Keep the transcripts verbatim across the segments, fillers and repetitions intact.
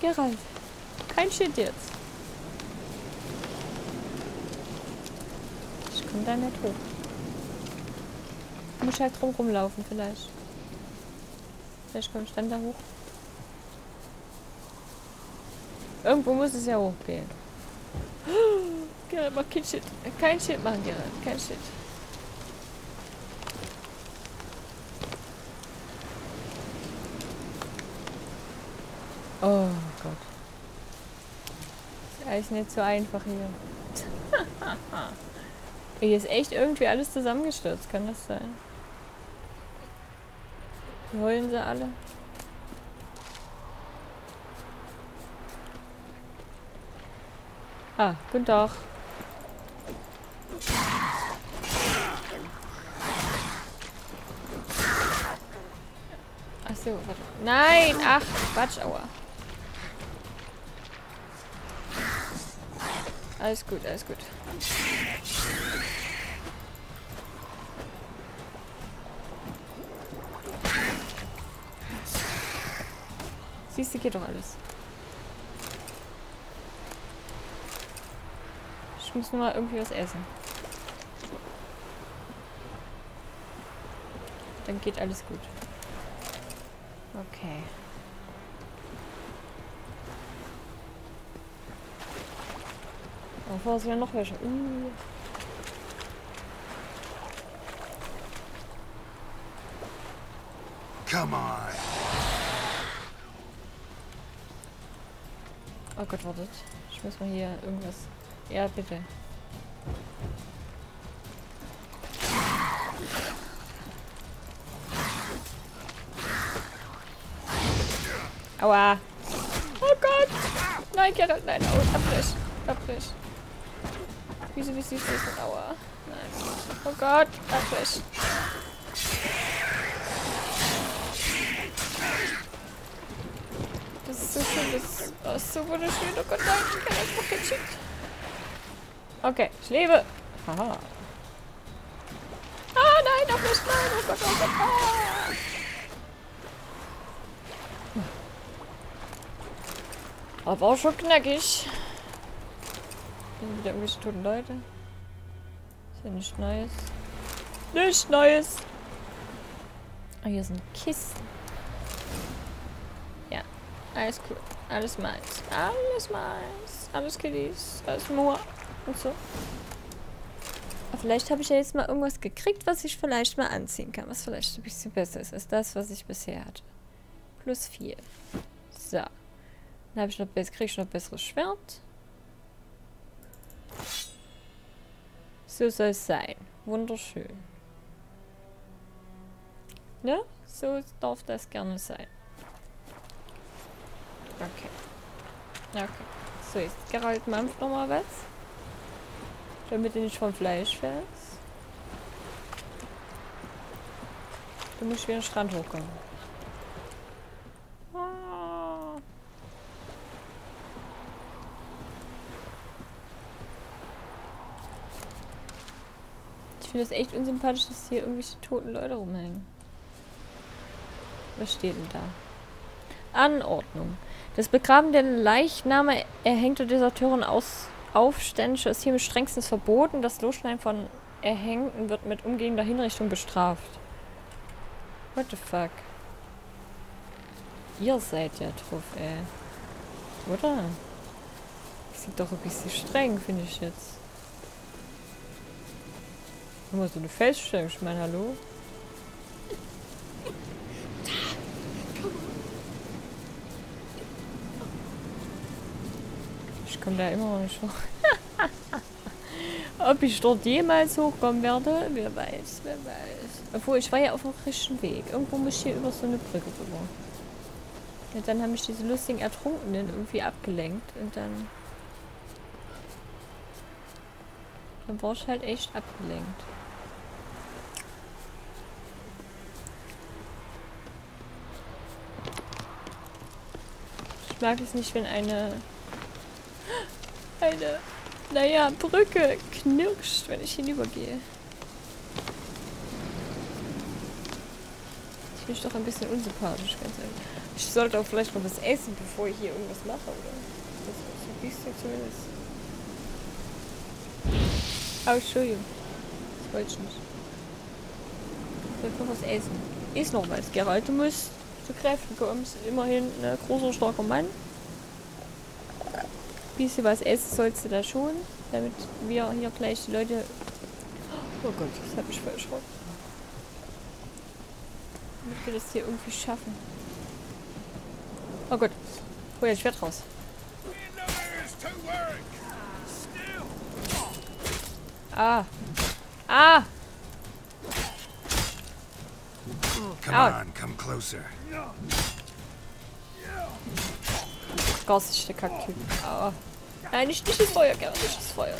Geralt, kein Shit jetzt. Ich komme da nicht hoch. Ich muss halt drum rumlaufen vielleicht. Vielleicht komme ich dann da hoch. Irgendwo muss es ja hochgehen. Geralt, mach kein Shit. Kein Shit machen, Geralt. Kein Shit. Oh Gott. Ist eigentlich nicht so einfach hier. Hier ist echt irgendwie alles zusammengestürzt, kann das sein? Hier heulen sie alle. Ah, guten Tag. Ach so, warte. Nein, ach, Quatsch, aua. Alles gut, alles gut. Siehst du, geht doch alles. Ich muss nur mal irgendwie was essen. Dann geht alles gut. Okay. Oh, vor uns sind ja noch welche. Uh. Come on. Oh Gott, wartet. Ich muss mal hier irgendwas. Ja, bitte. Aua. Oh Gott. Nein, Geralt, nein. Oh, abrisch. Abrisch. Wieso, wieso, wieso? Aua. Nein. Oh Gott. Abrisch. Das ist so schön. Das ist, das ist so wunderschön. Oh Gott, nein. Ich kann einfach kein Shit. Okay, ich lebe. Haha. Ah, nein, auf mich, nein. Oh Gott, oh Gott, ah. Aber auch schon knackig. Sind wieder irgendwelche toten Leute. Ist ja nichts Neues. Nichts Neues. Oh, hier sind Kisten. Ja, alles cool. Alles meins. Alles meins. Alles Kiddies. Alles Moa. Und so. Aber vielleicht habe ich ja jetzt mal irgendwas gekriegt, was ich vielleicht mal anziehen kann. Was vielleicht ein bisschen besser ist als das, was ich bisher hatte. Plus vier. So. Dann habe ich noch besser, kriege ich noch besseres Schwert. So soll es sein. Wunderschön. Ne? So darf das gerne sein. Okay. Okay. So, jetzt Geralt mampft nochmal was. Damit du nicht vom Fleisch fährst. Du musst wieder den Strand hochkommen. Ah. Ich finde das echt unsympathisch, dass hier irgendwelche toten Leute rumhängen. Was steht denn da? Anordnung. Das Begraben der Leichname erhängter Deserteuren aus... Aufständische ist hiermit strengstens verboten. Das Losschneiden von Erhängten wird mit umgehender Hinrichtung bestraft. What the fuck? Ihr seid ja drauf, ey. Oder? Das ist doch ein bisschen streng, finde ich jetzt. Immer so eine Feststellung, ich meine, hallo? Ich komme da immer noch nicht hoch. Ob ich dort jemals hochkommen werde, wer weiß, wer weiß. Obwohl, ich war ja auf dem richtigen Weg. Irgendwo muss ich hier über so eine Brücke drüber. Und dann haben mich diese lustigen Ertrunkenen irgendwie abgelenkt. Und dann... Dann war ich halt echt abgelenkt. Ich mag es nicht, wenn eine... Eine, naja, Brücke knirscht, wenn ich hinübergehe. Ich bin doch ein bisschen unsympathisch, ganz ehrlich. Ich sollte auch vielleicht noch was essen, bevor ich hier irgendwas mache, oder? Das ist so ein bisschen zumindest. Oh, Entschuldigung. Das wollte ich nicht. Ich sollte noch was essen. Ist noch was, Geralt. Du musst zu Kräften kommst. Immerhin ein großer, starker Mann. Ein bisschen was essen sollst du da schon, damit wir hier gleich die Leute... Oh Gott, das hat mich voll erschrocken. Damit wir das hier irgendwie schaffen. Oh Gott, hol ein Schwert raus. Ah. Ah! Come on, come closer. Garstig, der Kacktyp. Aua. Nein, nicht, nicht das Feuer, Geralt, nicht das Feuer.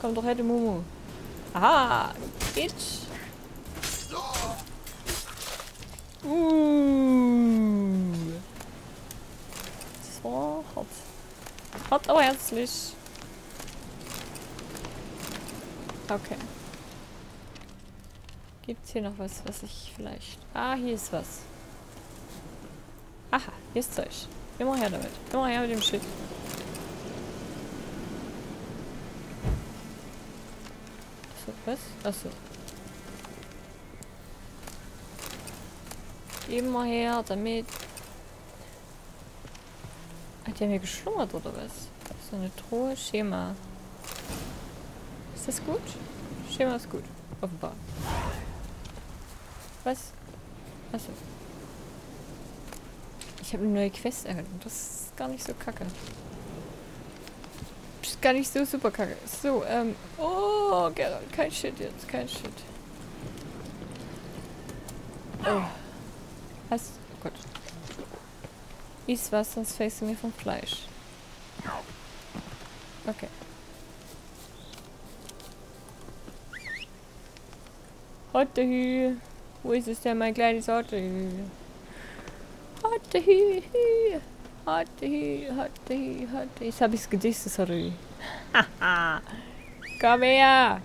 Komm doch her, du Mumu. Aha, Bitch. Uh. Das war hart. Hart, aber herzlich. Okay. Gibt's hier noch was, was ich vielleicht... Ah, hier ist was. Aha, hier ist Zeug. Immer her damit. Immer her mit dem Schild. So, was? Achso. Immer her damit. Hat die haben hier geschlummert oder was? So eine Truhe. Schema. Ist das gut? Schema ist gut. Offenbar. Was? Achso. Ich habe eine neue Quest erhalten. Das ist gar nicht so kacke. Das ist gar nicht so super kacke. So, ähm. Oh, Geralt. Kein Shit jetzt. Kein Shit. Oh. Was? Oh Gott. Iss was, sonst fällst du mir vom Fleisch. Okay. Hottehü. Wo ist es denn, mein kleines Hottehü? Hottehü, Hottehü, Hottehü, Hottehü. Jetzt habe ich das Gedicht, das Hottehü. Haha. Komm her.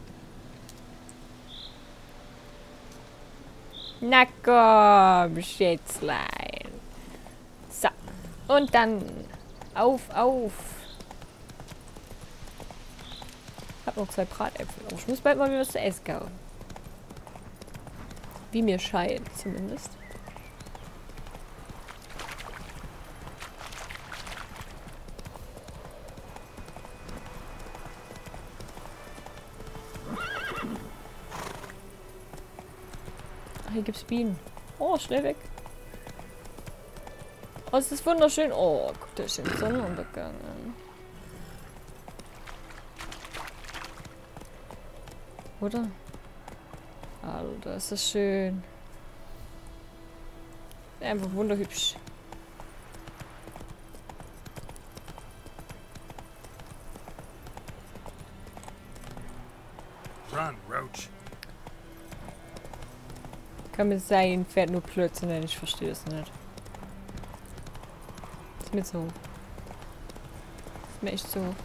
Na komm, Schätzlein. So. Und dann. Auf, auf. Hab noch zwei Bratäpfel. Oh, ich muss bald mal wieder was zu essen kaufen. Wie mir scheint, zumindest. Hier gibt's Bienen. Oh, schnell weg. Oh, es ist wunderschön. Oh, guck, da ist ein Sonnenuntergang an. Oder? Alter, ist das schön. Einfach wunderhübsch. Run, Roach. Kann mir sein, fährt nur Blödsinn, denn ich verstehe es nicht. Ist mir zu hoch. Ist mir echt zu hoch.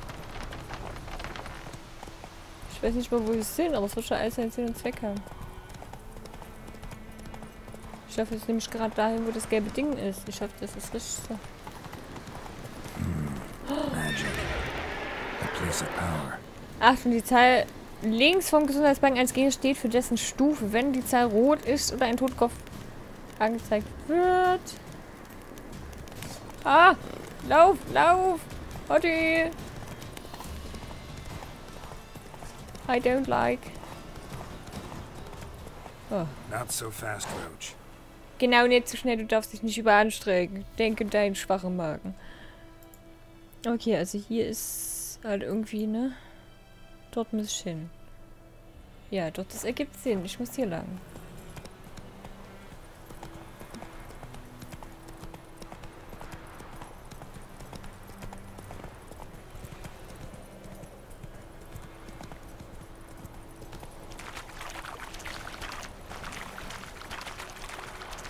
Ich weiß nicht mal, wo wir sind, aber es wird schon alles einen Sinn und Zweck haben. Ich hoffe, jetzt nehme ich gerade dahin, wo das gelbe Ding ist. Ich hoffe, das ist richtig so. Achtung, die Zahl links vom Gesundheitsbalken als G steht für dessen Stufe. Wenn die Zahl rot ist oder ein Totkopf angezeigt wird. Ah! Lauf, lauf! Hotti! I don't like. Oh. Not so fast, Roach. Genau, nicht so schnell, du darfst dich nicht überanstrengen. Denke deinen schwachen Magen. Okay, also hier ist halt irgendwie, ne? Dort muss ich hin. Ja, dort, das ergibt Sinn. Ich muss hier lang.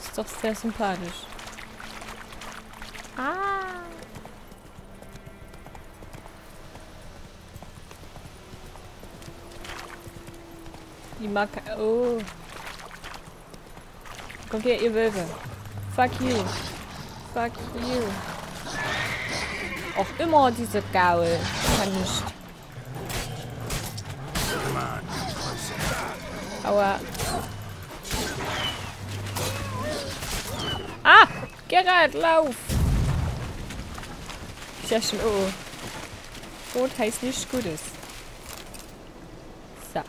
Ist doch sehr sympathisch. Ah! Die Macke. Oh. Go get your Würfel. Fuck you. Fuck you. Auch immer diese Gaul. Kann nicht. Aua. Ah! Geralt, lauf! Ist ja schon. Oh. Rot heißt nichts Gutes. So.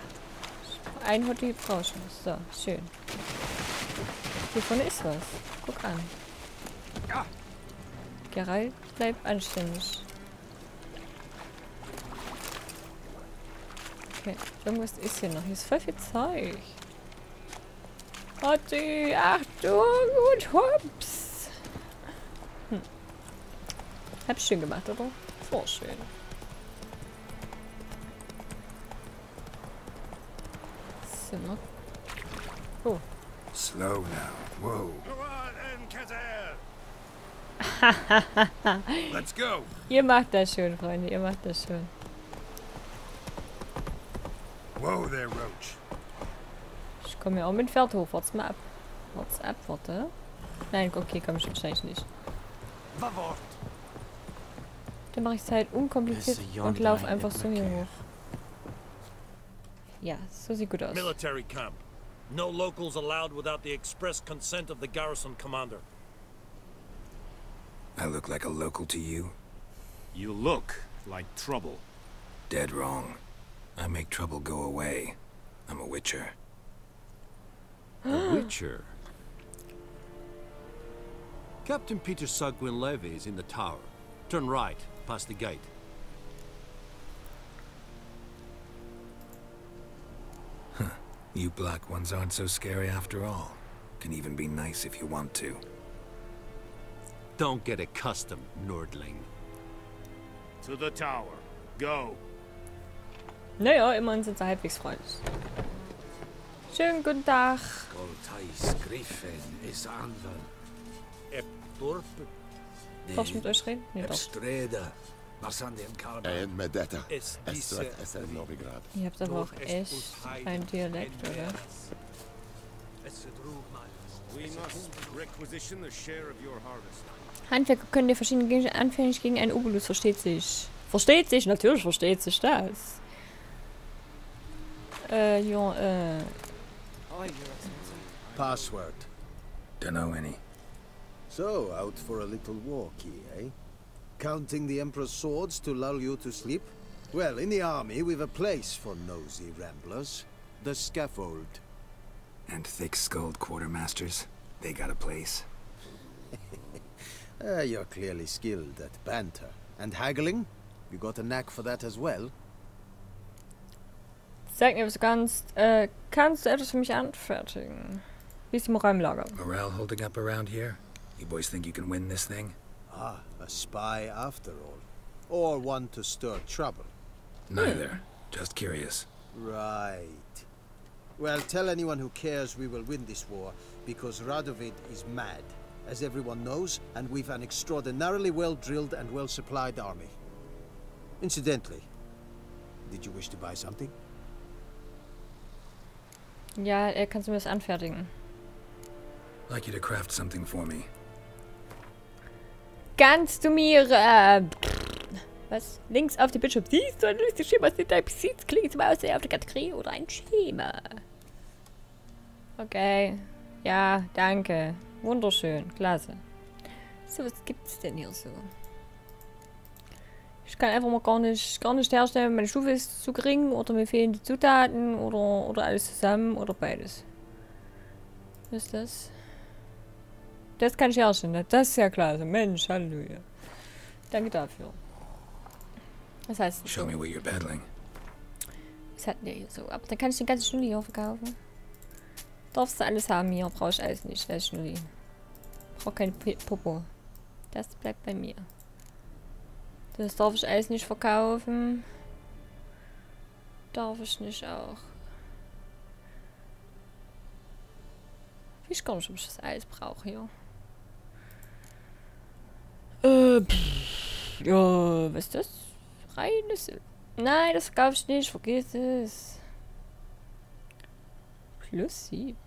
Ein Hotel brauchen. So, schön. Hier vorne ist was. Guck an. Geralt, bleib anständig. Okay, irgendwas ist hier noch. Hier ist voll viel Zeug. Otti, Achtung und hups! Hm. Hab's schön gemacht, oder? So schön. Zimmer. Oh. Slow now. Whoa. Let's go. Ihr macht das schön, Freunde. Ihr macht das schön. Whoa there, Roach. Ich komme ja auch mit Pferdhof. Wart's mal ab. Wart's ab, warte. Nein, okay, komm ich wahrscheinlich nicht. Dann mache ich es halt unkompliziert und lauf einfach so hier hoch. Ja, so sieht gut aus. Military camp. No locals allowed without the express consent of the garrison commander. I look like a local to you? You look like trouble. Dead wrong. I make trouble go away. I'm a witcher. A witcher? Captain Peter Sugwin Levy is in the tower. Turn right, past the gate. Huh. You black ones aren't so scary after all. Can even be nice if you want to. Don't get accustomed, Nordling. To the tower. Go. Naja, immerhin sind sie halbwegs freundlich. Schönen guten Tag. Darf ich mit euch reden? Nee, doch. Ihr habt aber auch echt einen Dialekt, oder? Handwerker können dir verschiedene Gegenstände anfällig gegen einen Obolus, versteht sich. Versteht sich? Natürlich versteht sich das. Äh, ja, äh. Password. Don't know any. So, out for a little walkie, eh? Counting the Emperor's swords to lull you to sleep? Well, in the army we've a place for nosy ramblers. The scaffold. And thick-skulled quartermasters. They got a place. uh, you're clearly skilled at banter. And haggling? You got a knack for that as well? Sag mir, was du kannst. Äh, kannst du etwas für mich anfertigen? Wie ist die Moral im Lager? Morale holding up around here? You boys think you can win this thing? Ah, a spy after all. Or one to stir trouble. Neither. Hmm. Just curious. Right. Well, tell anyone who cares we will win this war, because Radovid is mad, as everyone knows, and we've an extraordinarily well-drilled and well-supplied army. Incidentally, did you wish to buy something? Ja, er kannst du mir das anfertigen. Like you to craft something for me. Kannst du mir äh, was? Links auf die Bishop. Siehst du ein lustiges Schema, was hinter besitzt? Klingt zum Aussehen auf der Kategorie oder ein Schema. Okay. Ja, danke. Wunderschön. Klasse. So, was gibt's denn hier so? Ich kann einfach mal gar nicht, gar nicht herstellen, meine Stufe ist zu gering oder mir fehlen die Zutaten oder, oder alles zusammen oder beides. Was ist das? Das kann ich herstellen, das ist ja klasse. Mensch, Halleluja. Danke dafür. Was heißt das? Show me where you're battling. Was hatten wir hier so? Aber dann kann ich den ganzen Schnulli hier verkaufen. Darfst du alles haben hier, brauche ich alles nicht, das Schnulli. Brauche kein Popo. Das bleibt bei mir. Das darf ich alles nicht verkaufen. Darf ich nicht auch. Ich weiß gar nicht, ob ich das alles brauche hier. Äh, pff, ja, was ist das? Reines Silber. Nein, das verkaufe ich nicht, vergiss es. Plus sieben.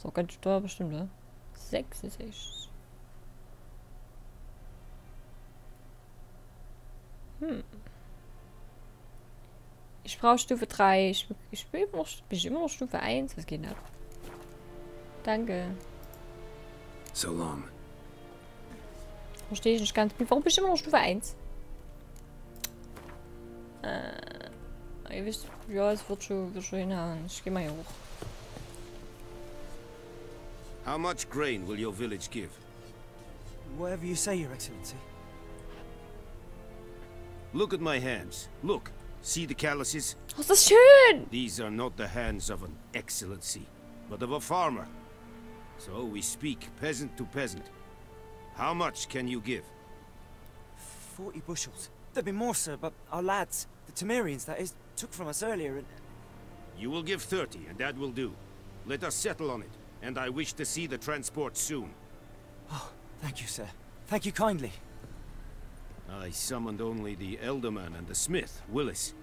Ist auch ganz schön teuer bestimmt, ne? Sechs ist echt. Hm. Ich brauche Stufe drei. Ich, ich bin, immer noch, bin ich immer noch Stufe eins. Was geht denn ab? Danke. So long. Verstehe ich nicht ganz gut. Warum bin ich immer noch Stufe eins? Äh, ihr wisst, ja, es wird schon, wird schon hinhauen. Ich gehe mal hier hoch. How much grain will your village give? Whatever you say, Your Excellency. Look at my hands. Look. See the calluses? Oh, das ist schön! These are not the hands of an excellency, but of a farmer. So we speak peasant to peasant. How much can you give? Forty bushels. There'd be more, sir, but our lads, the Tomirians, that is, took from us earlier and... You will give thirty, and that will do. Let us settle on it, and I wish to see the transport soon. Oh, thank you, sir. Thank you kindly. I summoned only the Elderman and the smith, Willis.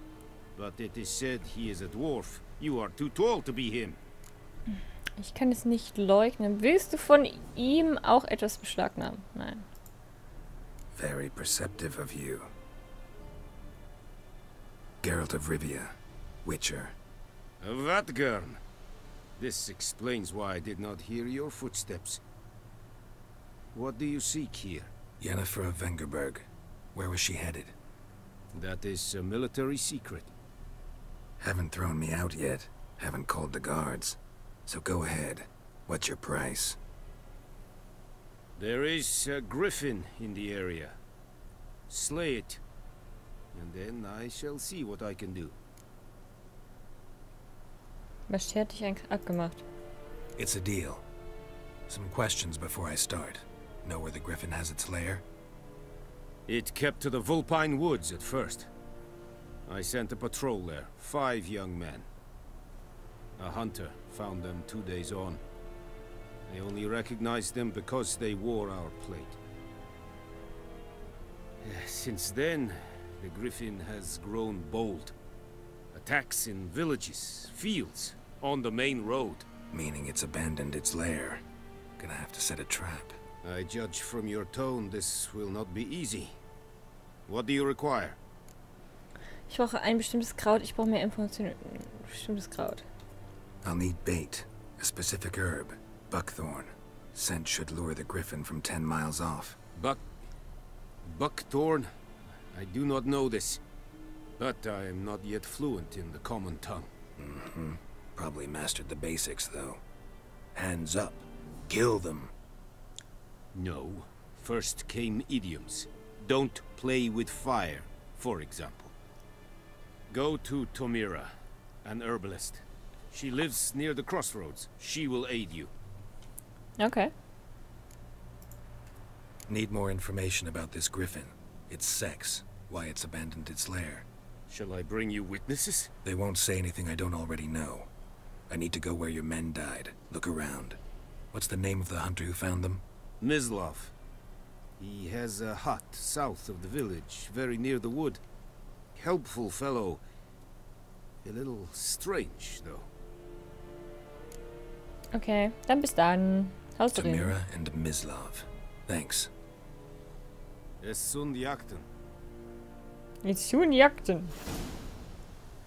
But it is said he is a dwarf. You are too tall to be him. Ich kann es nicht leugnen. Willst du von ihm auch etwas beschlagnahmen? Nein. Very perceptive of you. Geralt of Rivia, Witcher. Vatgard. This explains why I did not hear your footsteps. What do you seek here? Jennifer Wengerberg. Where was she headed? That is a military secret. Haven't thrown me out yet. Haven't called the guards. So go ahead. What's your price? There is a griffin in the area. Slay it. And then I shall see what I can do. Was hat dich eigentlich abgemacht? It's a deal. Some questions before I start. Know where the griffin has its lair? It kept to the Vulpine Woods at first. I sent a patrol there, five young men. A hunter found them two days on. I only recognized them because they wore our plate. Since then, the griffin has grown bold. Attacks in villages, fields, on the main road. Meaning it's abandoned its lair. Gonna have to set a trap. I judge from your tone, this will not be easy. What do you require? Ich brauche ein bestimmtes Kraut. Ich brauche mehr Informationen. Bestimmtes Kraut. I'll need bait, a specific herb, buckthorn. Scent should lure the griffin from ten miles off. Buck, buckthorn. I do not know this, but I am not yet fluent in the common tongue. Mm-hmm. Probably mastered the basics though. Hands up, kill them. No. First came idioms. Don't play with fire, for example. Go to Tomira, an herbalist. She lives near the crossroads. She will aid you. Okay. Need more information about this griffin. Its sex, why it's abandoned its lair. Shall I bring you witnesses? They won't say anything I don't already know. I need to go where your men died. Look around. What's the name of the hunter who found them? Mislav. He has a hut south of the village, very near the wood. Helpful fellow. A little strange, though. Okay, dann bis dann. Haus drin. Tomira and Mislav. Thanks. Es sind Jagden. Es sind Jagden.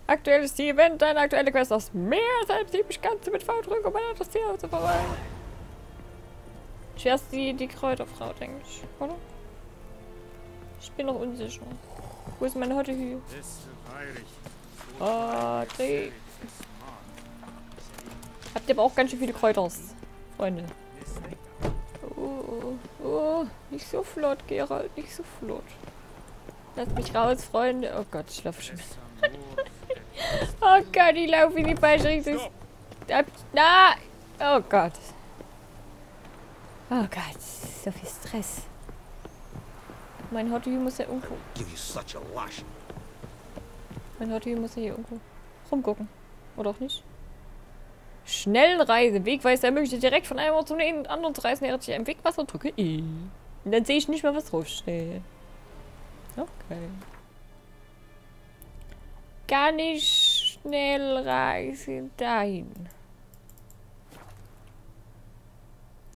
Aktuell ist die Event, eine aktuelle Quest aus mehr als halb siebzig Ganze mit V drücken, um an das Tier zu verweilen. Zuerst die, die Kräuterfrau, denke ich, oder? Ich bin noch unsicher. Wo ist meine Hottehü? Oh, okay. Habt ihr aber auch ganz schön viele Kräuters, Freunde. Oh, oh, oh. Nicht so flott, Geralt, nicht so flott. Lasst mich raus, Freunde. Oh Gott, ich laufe schon. Oh Gott, ich laufe in die falsche Richtung. Na! Oh Gott. Oh Gott, so viel Stress. Mein Hottie muss ja irgendwo. Mein Hottie muss ja hier irgendwo rumgucken. Oder auch nicht? Schnellreise. Wegweiser ermöglicht direkt von einem Ort zum anderen zu reisen, während ich einen Wegweiser drücke. I. Und dann sehe ich nicht mal, was draufsteht. Okay. Gar nicht schnell reisen dahin.